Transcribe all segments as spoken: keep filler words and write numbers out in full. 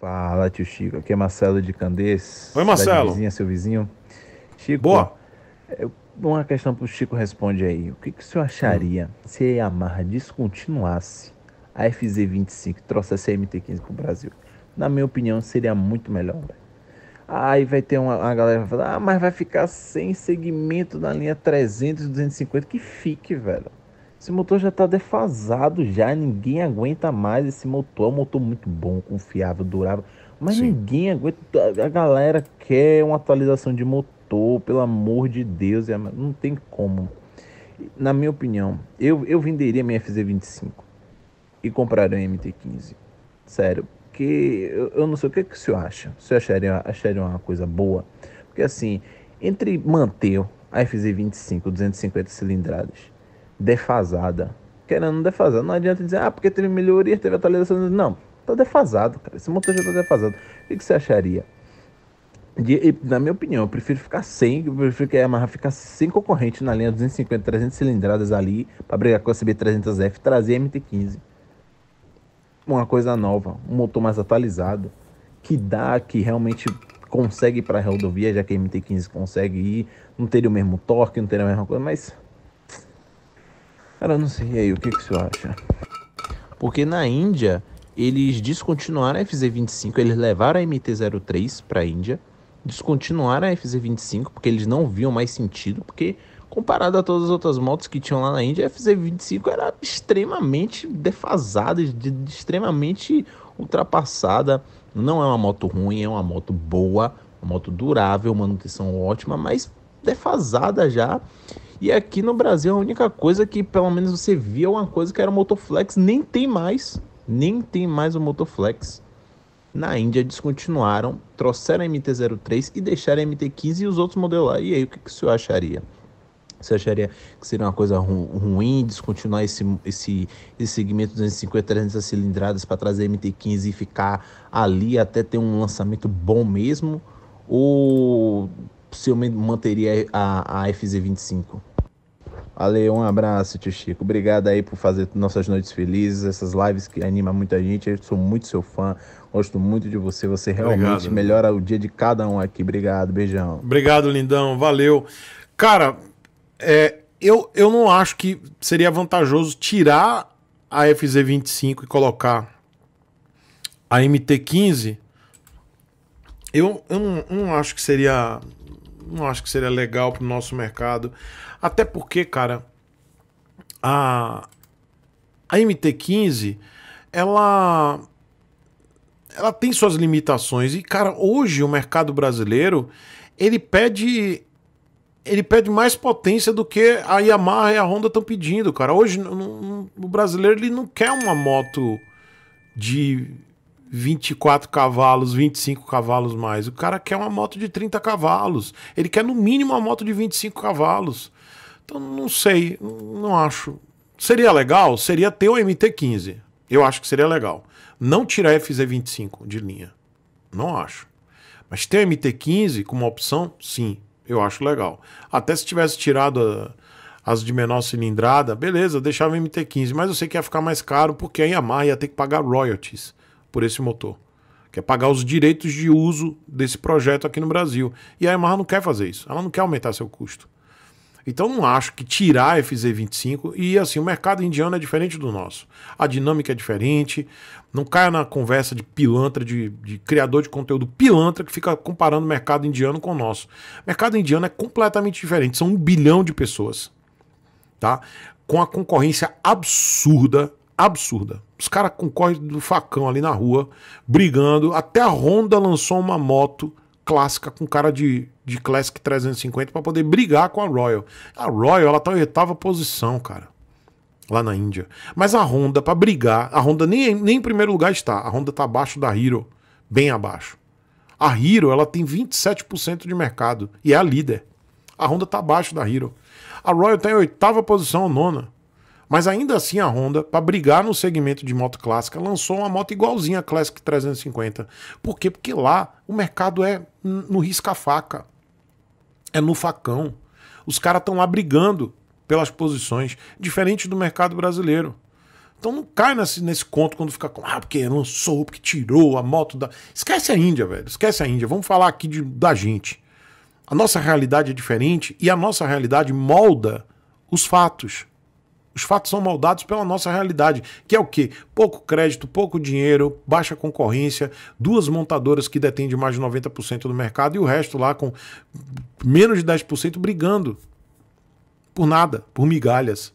Fala, tio Chico, aqui é Marcelo de Candês. Oi, Marcelo. Vizinha, seu vizinho. Chico, boa. Eu, uma questão pro Chico responde aí. O que, que o senhor acharia hum. se a Yamaha descontinuasse a F Z vinte e cinco e trouxesse a M T quinze pro Brasil? Na minha opinião, seria muito melhor. Aí vai ter uma, uma galera que vai falar, ah, mas vai ficar sem segmento na linha trezentos e duzentos e cinquenta. Que fique, velho. Esse motor já tá defasado já, ninguém aguenta mais esse motor. É um motor muito bom, confiável, durável, mas sim, ninguém aguenta. A galera quer uma atualização de motor, pelo amor de Deus, não tem como. Na minha opinião, eu, eu venderia minha F Z vinte e cinco e compraria uma M T quinze. Sério, porque eu, eu não sei o que, que o senhor acha. O senhor acharia, acharia uma coisa boa? Porque assim, entre manter a F Z vinte e cinco, duzentos e cinquenta cilindradas, defasada, querendo defasar, não adianta dizer, ah, porque teve melhoria, teve atualização, não, tá defasado, cara, esse motor já tá defasado. O que, que você acharia? De, na minha opinião, eu prefiro ficar sem, eu prefiro que a Yamaha ficar sem concorrente na linha duzentos e cinquenta, trezentas cilindradas ali, pra brigar com a C B trezentos F, trazer a M T quinze, uma coisa nova, um motor mais atualizado, que dá, que realmente consegue ir pra rodovia, já que a M T quinze consegue ir, não teria o mesmo torque, não teria a mesma coisa, mas... Cara, eu não sei, e aí, o que, que o senhor acha? Porque na Índia, eles descontinuaram a F Z vinte e cinco, eles levaram a M T zero três para a Índia, descontinuaram a F Z vinte e cinco, porque eles não viam mais sentido, porque comparado a todas as outras motos que tinham lá na Índia, a F Z vinte e cinco era extremamente defasada, de, de, extremamente ultrapassada. Não é uma moto ruim, é uma moto boa, uma moto durável, manutenção ótima, mas defasada já. E aqui no Brasil a única coisa que pelo menos você via uma coisa que era o MotoFlex, nem tem mais, nem tem mais o MotoFlex. Na Índia descontinuaram, trouxeram a M T zero três e deixaram a M T quinze e os outros modelos lá. E aí, o que, que o senhor acharia? Você acharia que seria uma coisa ru ruim descontinuar esse, esse, esse segmento duzentos e cinquenta, trezentas cilindradas para trazer a M T quinze e ficar ali até ter um lançamento bom mesmo? Ou... se eu manteria a, a F Z vinte e cinco. Valeu, um abraço, tio Chico. Obrigado aí por fazer nossas noites felizes, essas lives que animam muita gente. Eu sou muito seu fã, gosto muito de você. Você realmente Obrigado. melhora o dia de cada um aqui. Obrigado, beijão. Obrigado, lindão, valeu. Cara, é, eu, eu não acho que seria vantajoso tirar a F Z vinte e cinco e colocar a M T quinze. Eu, eu não, não acho que seria... não acho que seria legal pro nosso mercado. Até porque, cara, a, a M T quinze, ela, ela tem suas limitações. E, cara, hoje o mercado brasileiro, ele pede, ele pede mais potência do que a Yamaha e a Honda estão pedindo, cara. Hoje no, o brasileiro ele não quer uma moto de vinte e quatro cavalos, vinte e cinco cavalos mais. O cara quer uma moto de trinta cavalos. Ele quer no mínimo uma moto de vinte e cinco cavalos. Então não sei, não acho. Seria legal? Seria ter o M T quinze. Eu acho que seria legal. Não tirar a F Z vinte e cinco de linha. Não acho. Mas ter o M T quinze como opção, sim, eu acho legal. Até se tivesse tirado a, as de menor cilindrada, beleza, deixava o M T quinze. Mas eu sei que ia ficar mais caro porque a Yamaha ia ter que pagar royalties por esse motor, quer pagar os direitos de uso desse projeto aqui no Brasil. E a Yamaha não quer fazer isso, ela não quer aumentar seu custo. Então não acho que tirar a F Z vinte e cinco, e assim, o mercado indiano é diferente do nosso. A dinâmica é diferente, não caia na conversa de pilantra, de, de criador de conteúdo pilantra que fica comparando o mercado indiano com o nosso. O mercado indiano é completamente diferente, são um bilhão de pessoas, tá? Com a concorrência absurda, absurda. Os caras concorrem do facão ali na rua, brigando. Até a Honda lançou uma moto clássica com cara de, de Classic trezentos e cinquenta para poder brigar com a Royal. A Royal, ela tá em oitava posição, cara, lá na Índia. Mas a Honda, para brigar, a Honda nem, nem em primeiro lugar está. A Honda tá abaixo da Hero, bem abaixo. A Hero, ela tem vinte e sete por cento de mercado e é a líder. A Honda tá abaixo da Hero. A Royal tá em oitava posição, nona. Mas ainda assim a Honda, para brigar no segmento de moto clássica, lançou uma moto igualzinha a Classic trezentos e cinquenta. Por quê? Porque lá o mercado é no risca-faca. É no facão. Os caras estão lá brigando pelas posições, diferente do mercado brasileiro. Então não cai nesse, nesse conto quando fica com, ah, porque lançou, porque tirou a moto da... Esquece a Índia, velho, esquece a Índia. Vamos falar aqui de, da gente. A nossa realidade é diferente e a nossa realidade molda os fatos. Os fatos são moldados pela nossa realidade, que é o quê? Pouco crédito, pouco dinheiro, baixa concorrência, duas montadoras que detêm de mais de noventa por cento do mercado e o resto lá com menos de dez por cento brigando por nada, por migalhas.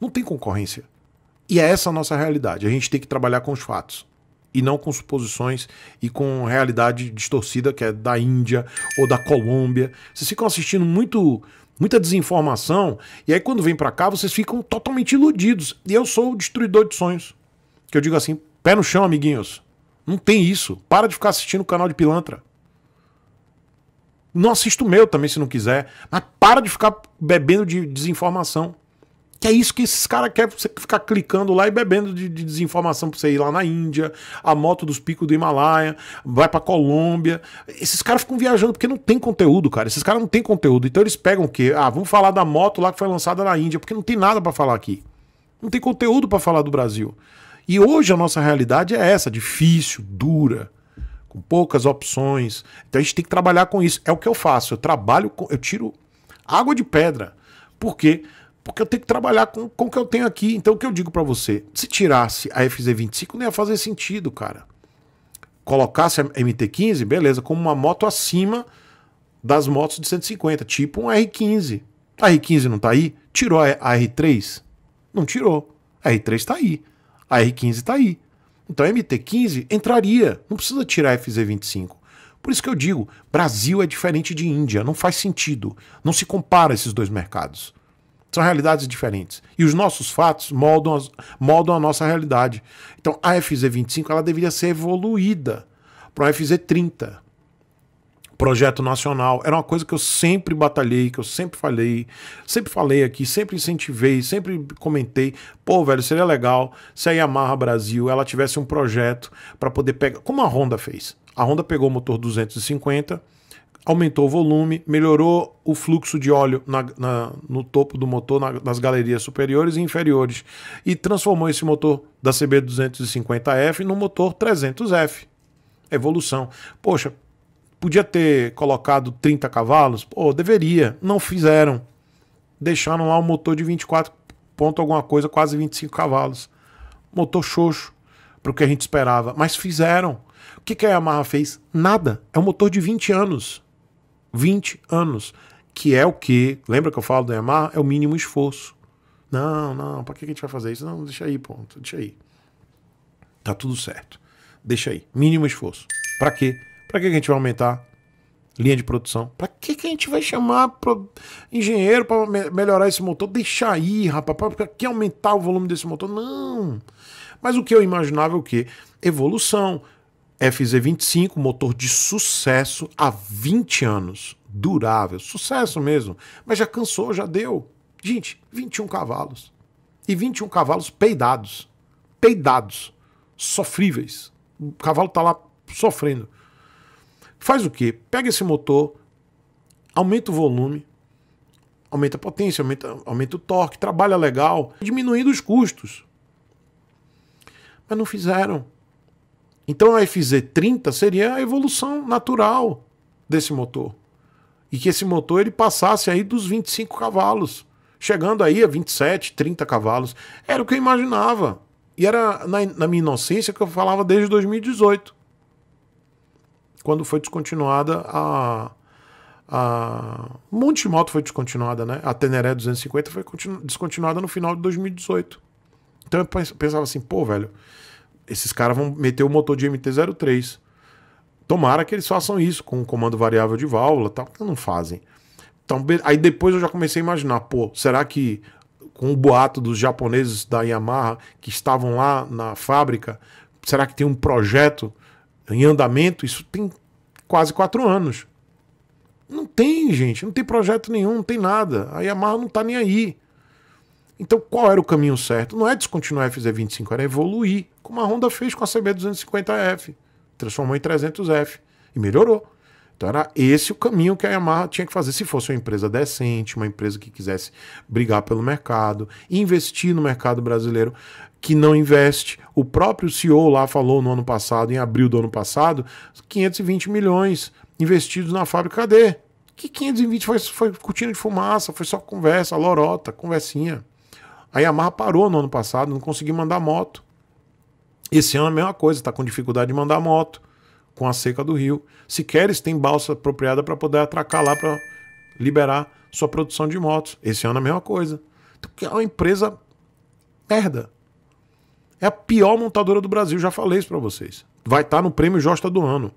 Não tem concorrência. E é essa a nossa realidade. A gente tem que trabalhar com os fatos e não com suposições e com realidade distorcida que é da Índia ou da Colômbia. Vocês ficam assistindo muito... muita desinformação, e aí quando vem pra cá vocês ficam totalmente iludidos. E eu sou o destruidor de sonhos. Que eu digo assim, pé no chão, amiguinhos. Não tem isso. Para de ficar assistindo o canal de pilantra. Não assista o meu também se não quiser. Mas para de ficar bebendo de desinformação. Que é isso que esses caras querem, você ficar clicando lá e bebendo de, de desinformação pra você ir lá na Índia, a moto dos picos do Himalaia, vai pra Colômbia. Esses caras ficam viajando porque não tem conteúdo, cara. Esses caras não tem conteúdo. Então eles pegam o quê? Ah, vamos falar da moto lá que foi lançada na Índia, porque não tem nada pra falar aqui. Não tem conteúdo pra falar do Brasil. E hoje a nossa realidade é essa, difícil, dura, com poucas opções. Então a gente tem que trabalhar com isso. É o que eu faço. Eu trabalho, com, eu tiro água de pedra. Por quê? Porque eu tenho que trabalhar com, com o que eu tenho aqui. Então o que eu digo pra você? Se tirasse a F Z vinte e cinco, não ia fazer sentido, cara. Colocasse a M T quinze, beleza, como uma moto acima das motos de cento e cinquenta, tipo um R quinze. A R quinze não tá aí? Tirou a R três? Não tirou. A R três tá aí. A R quinze tá aí. Então a M T quinze entraria. Não precisa tirar a F Z vinte e cinco. Por isso que eu digo, Brasil é diferente de Índia. Não faz sentido. Não se compara esses dois mercados. São realidades diferentes. E os nossos fatos moldam, as, moldam a nossa realidade. Então a F Z vinte e cinco ela deveria ser evoluída para a F Z trinta. Projeto nacional. Era uma coisa que eu sempre batalhei, que eu sempre falei, sempre falei aqui, sempre incentivei, sempre comentei. Pô, velho, seria legal se a Yamaha Brasil ela tivesse um projeto para poder pegar... Como a Honda fez. A Honda pegou o motor duzentos e cinquenta... aumentou o volume, melhorou o fluxo de óleo na, na, no topo do motor, na, nas galerias superiores e inferiores, e transformou esse motor da C B duzentos e cinquenta F no motor trezentos F. Evolução. Poxa, podia ter colocado trinta cavalos? Pô, deveria. Não fizeram. Deixaram lá um motor de vinte e quatro ponto alguma coisa, quase vinte e cinco cavalos. Motor xoxo, para o que a gente esperava. Mas fizeram. O que, que a Yamaha fez? Nada. É um motor de vinte anos. vinte anos, que é o que, lembra que eu falo da Yamaha? É o mínimo esforço. Não, não, pra que a gente vai fazer isso? Não, deixa aí, ponto, deixa aí. Tá tudo certo. Deixa aí, mínimo esforço. Pra quê? Pra que a gente vai aumentar linha de produção? Pra que a gente vai chamar pro engenheiro pra me melhorar esse motor? Deixa aí, rapaz, pra que aumentar o volume desse motor? Não. Mas o que eu imaginava é o que? Evolução. F Z vinte e cinco, motor de sucesso há vinte anos, durável, sucesso mesmo, mas já cansou, já deu. Gente, vinte e um cavalos, e vinte e um cavalos peidados, peidados, sofríveis, o cavalo tá lá sofrendo. Faz o quê? Pega esse motor, aumenta o volume, aumenta a potência, aumenta, aumenta o torque, trabalha legal, diminuindo os custos, mas não fizeram. Então a F Z trinta seria a evolução natural desse motor. E que esse motor ele passasse aí dos vinte e cinco cavalos. Chegando aí a vinte e sete, trinta cavalos. Era o que eu imaginava. E era na, na minha inocência que eu falava desde dois mil e dezoito. Quando foi descontinuada a... a um monte de moto foi descontinuada, né? A Teneré duzentos e cinquenta foi descontinuada no final de dois mil e dezoito. Então eu pensava assim, pô, velho... esses caras vão meter o motor de M T zero três. Tomara que eles façam isso com um comando variável de válvula, tal, que não fazem. Então, aí depois eu já comecei a imaginar, pô, será que com o boato dos japoneses da Yamaha que estavam lá na fábrica, será que tem um projeto em andamento? Isso tem quase quatro anos. Não tem, gente, não tem projeto nenhum, não tem nada. A Yamaha não tá nem aí. Então qual era o caminho certo? Não é descontinuar a F Z vinte e cinco, era evoluir, como a Honda fez com a C B duzentos e cinquenta F, transformou em trezentos F e melhorou. Então era esse o caminho que a Yamaha tinha que fazer, se fosse uma empresa decente, uma empresa que quisesse brigar pelo mercado, investir no mercado brasileiro, que não investe. O próprio C E O lá falou no ano passado, em abril do ano passado, quinhentos e vinte milhões investidos na fábrica. Cadê? Que quinhentos e vinte foi, foi cortina de fumaça, foi só conversa, lorota, conversinha. A Yamaha parou no ano passado, não conseguiu mandar moto. Esse ano é a mesma coisa, está com dificuldade de mandar moto, com a seca do rio. Sequer eles têm balsa apropriada para poder atracar lá para liberar sua produção de motos. Esse ano é a mesma coisa. Então, é uma empresa merda. É a pior montadora do Brasil, já falei isso para vocês. Vai estar tá no prêmio Josta do ano.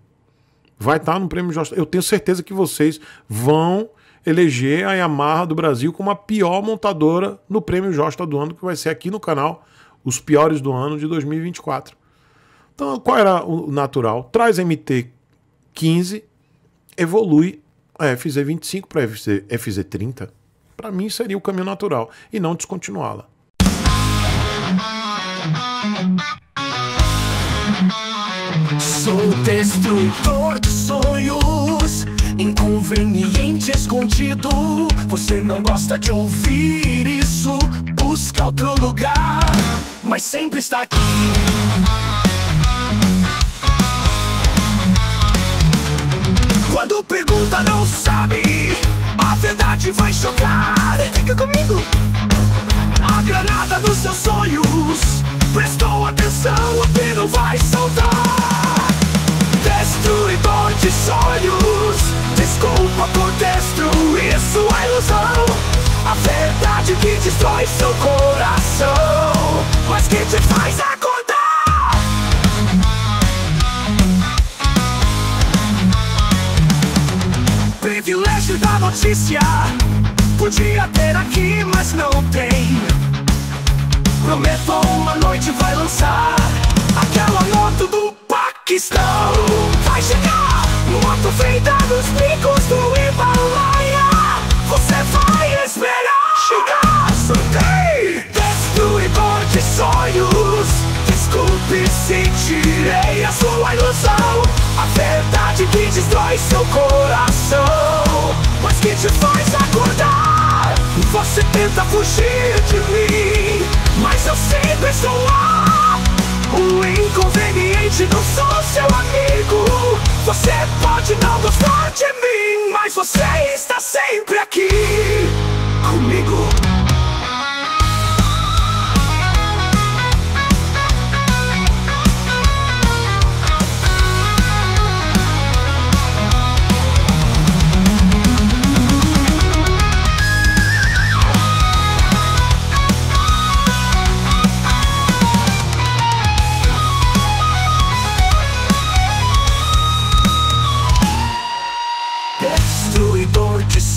Vai estar no prêmio Josta. Eu tenho certeza que vocês vão eleger a Yamaha do Brasil como a pior montadora no prêmio Josta do ano, que vai ser aqui no canal, os piores do ano de dois mil e vinte e quatro. Então, qual era o natural? Traz M T quinze, evolui a F Z vinte e cinco para a F Z trinta. Para mim, seria o caminho natural e não descontinuá-la. Sou destruidor de sonhos, inconveniente escondido. Você não gosta de ouvir isso, busca outro lugar, mas sempre está aqui. Quando pergunta não sabe, a verdade vai chocar. Fica comigo. A granada dos seus sonhos, prestou atenção, o pino vai saltar. Destruidor de sonhos, desculpa por destruir sua ilusão. A verdade que destrói seu coração, mas que te faz acordar. Privilégio da notícia, podia ter aqui, mas não tem. Prometo, uma noite vai lançar aquela moto do Paquistão. Vai chegar, moto feita nos picos do Himalaia. Você vai esperar chegar, soltei. Destruidor de sonhos, desculpe se tirei a sua ilusão. A verdade que destrói seu coração, mas que te faz acordar. Você tenta fugir de mim, mas eu sempre sou lá. O inconveniente, não sou seu amigo. Você pode não gostar de mim, mas você está sempre aqui comigo.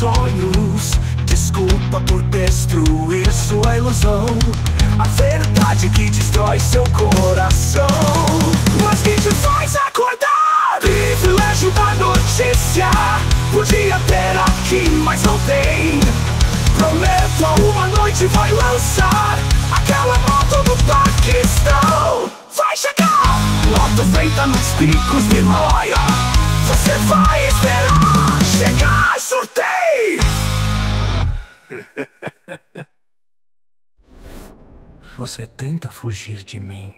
Sonhos, desculpa por destruir sua ilusão. A verdade que destrói seu coração, mas que te faz acordar. Privilégio da notícia, podia ter aqui, mas não tem. Prometo, uma noite vai lançar aquela moto do Paquistão. Vai chegar, moto feita nos picos do Himalaia. Você vai esperar chegar, surtei. Você tenta fugir de mim,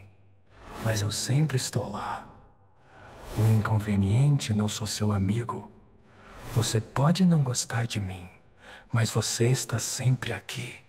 mas eu sempre estou lá. O inconveniente, não sou seu amigo. Você pode não gostar de mim, mas você está sempre aqui.